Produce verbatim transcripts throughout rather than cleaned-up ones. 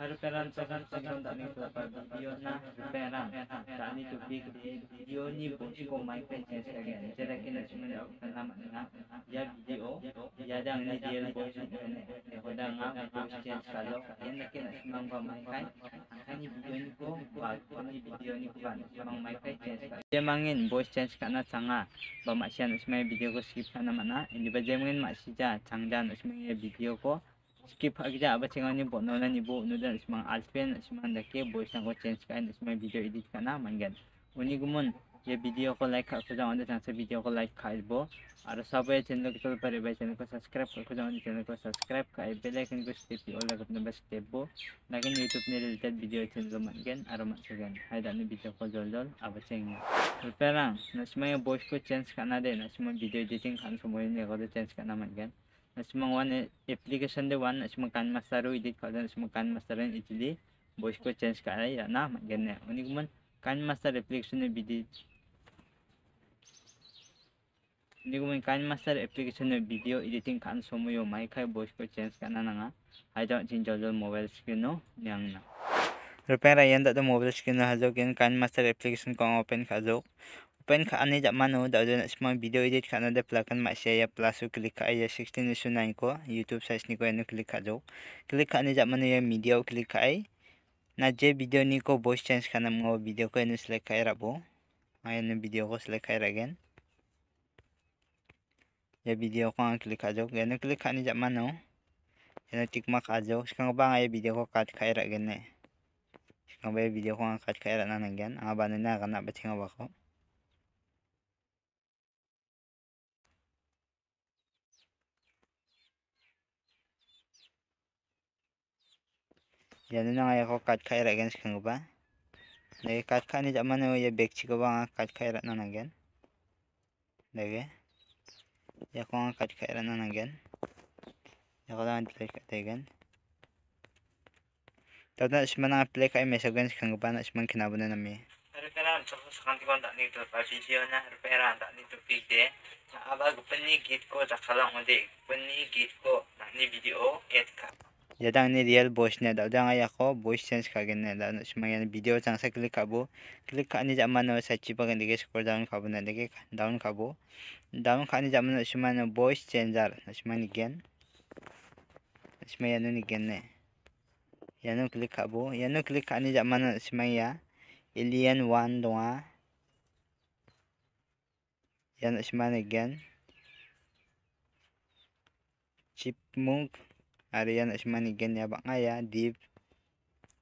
Harperan sakan sakan tak minta pada Diona harperan tak ni tupik Dioni bunyi komai pencet sekian. Cara kita cuma nak nama nak ya video ya dang ni dia bunyi sekian. Kodang ngam bunyi kalau yang nak kita semang komai kan. Hanya video ni ko buat ni video ni bukan semang mai pencet. Dia mangin voice change karena sanga. Bawa macam semai video ko skip karena mana. Ini baca mungkin macam jah cangdan semai video ko. Skip aja apa sih ngani buat nona ni buat nona semang alpen semang dake boys nang ko change kan semang video edit kana mangan. Oni gumun ya video ko like aku jangan ada chance video ko like kai bo. Ada sabai channel ko tol pare bai channel ko subscribe aku jangan channel ko subscribe kai bell icon ko step all lagat number step bo. Lakin YouTube ni related video channel mangan aro mangan. Hai dan ni video ko jol jol apa sih ngani. Perang semang boys ko change kana de semang video editing kan semua ni ko change kana mangan. Nasmang one application de one nasmang kan masaru edit kadan nasmang kan masaran itili voice ko change karai na magenne oni guman kan master application ne bidi oni guman kan master application ne video editing kan somoyo mai kai voice ko change kana nanga haidon jinjol mobile screen no nyang na repera yanda de mobile screen hajo ken kan master application ko open kajo open ka ani da manu da da small video edit ka na da plakan ma share plus click ka ya sixteen nine ko YouTube size ni ko eno click ka jo click ka ani da manu ya media click ka ai na je video ni ko voice change ka na mo video ko eno select ka ra bo ayan ni video ko select ka ra again ya video ko click ka jo eno click ka ani da manu eno tick mark ka jo skang ba ay video ko cut ka ra again ne skang ba video ko cut ka ra na again aba na ka na ba tinga ba ko jadi nang ayako cut kai ra again skang ba lagi cut kai ni zaman ni ya back chiko ba cut kai ra nan again lagi ya ko cut kai ra nan again ya ko dan play kat again tada semana play kai message again skang ba na seman kena bana nami referan sekan ti kon tak ni tu video na referan tak ni tu pic de aba gupni git ko tak kala ngode gupni git ko ni video edit ka Yadang ni real voice ne da dang ayako voice change kagen ne da semaya video chang sa click kabo click ani jaman no sachi bagan dege scroll down kabo na dege down kabo down khani jaman semana voice changer semani gen semaya no ni gen ne yanu click kabo yanu click ani jaman semaya alien one doa yanu semana gen chipmunk Arian Usman igen ya bang ya deep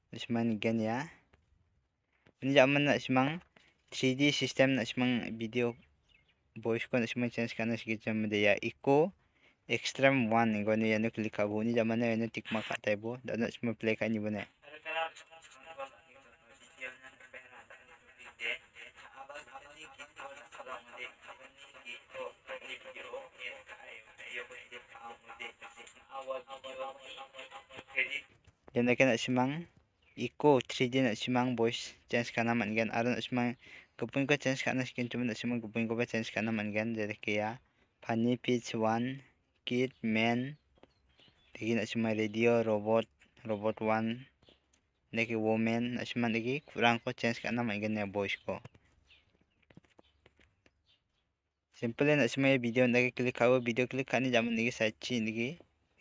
Usman igen ya ini zaman semang three D sistem semang video voice kon semang change kana sikit jam de ya eco extreme one ni kon ya ni klik abo ni zaman ni tik mak tai bo dan semang play kan ni bone Yang nak nak semang eco three D nak semang voice change kana mangan aron semang kepun ko change kana skin cuma nak semang kepun ko change kana mangan jadi kaya funny pitch one kid man lagi nak semang radio robot robot one lagi woman nak semang lagi kurang ko change kana mangan ya voice ko simple nak semang video lagi klik kau video klik kani zaman lagi search lagi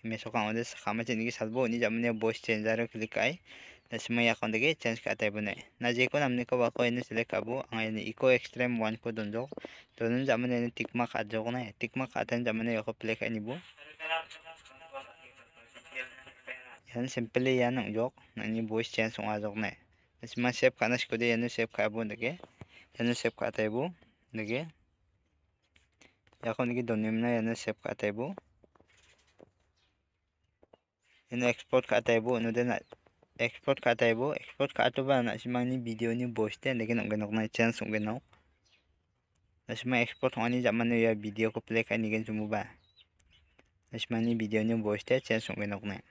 Mesok ang odas kama change salbo ni jamne voice changer click ai nasma ya kon dege change ka tai bune na je ko namne ko ba ko ene select abo ang ene eco extreme one ko donjo donen jamne ene tick mark adjo ko na tick mark atan jamne ya ko play ka ni bo yan simple yan ang jok na ni voice change ang adjo na nasma save kana sko de ene save ka abo dege ene save ka tai bo dege ya kon dege donem na ene save ka tai bo Ini export ka ataibo, ini dia nak export ka ataibo, export ka ataibo nak semang ni video ni voice dan lagi nak genok nak chance nak genok. Nak semang export orang ni zaman ni ya video ko play kan ni kan semua bah. Nak semang ni video ni voice dan chance nak genok nak.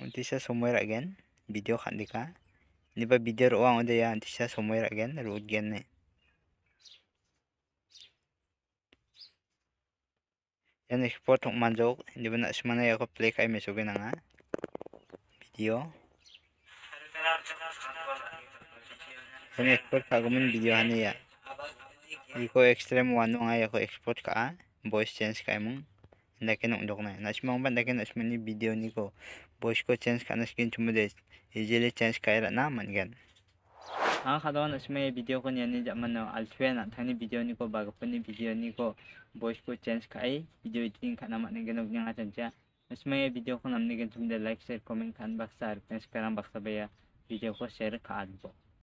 Nanti saya somewhere again video kan deka. Ni bah video orang ada ya nanti saya somewhere again road again ni. Yan export ng manjok, hindi ba na semana ya ko play kay meso ganang ha? video. Ini export kagumin video hani ya. Iko extreme one nga ya ko export ka voice change ka mung. Ndakin undok na. Nasmang ban ndakin asmani video ni ko voice ko change ka naskin chumudes. Easily change ka ira na man gan. Aa kadon asmay video ko yani jamano altwen thani video ni ko bagapani video ni ko voice ko change ka ai video editing ka naman ganong nya atancha. Asmay video ko namne gan chumde like share comment kan baksa request karam baksa baya video ko share ka adbo.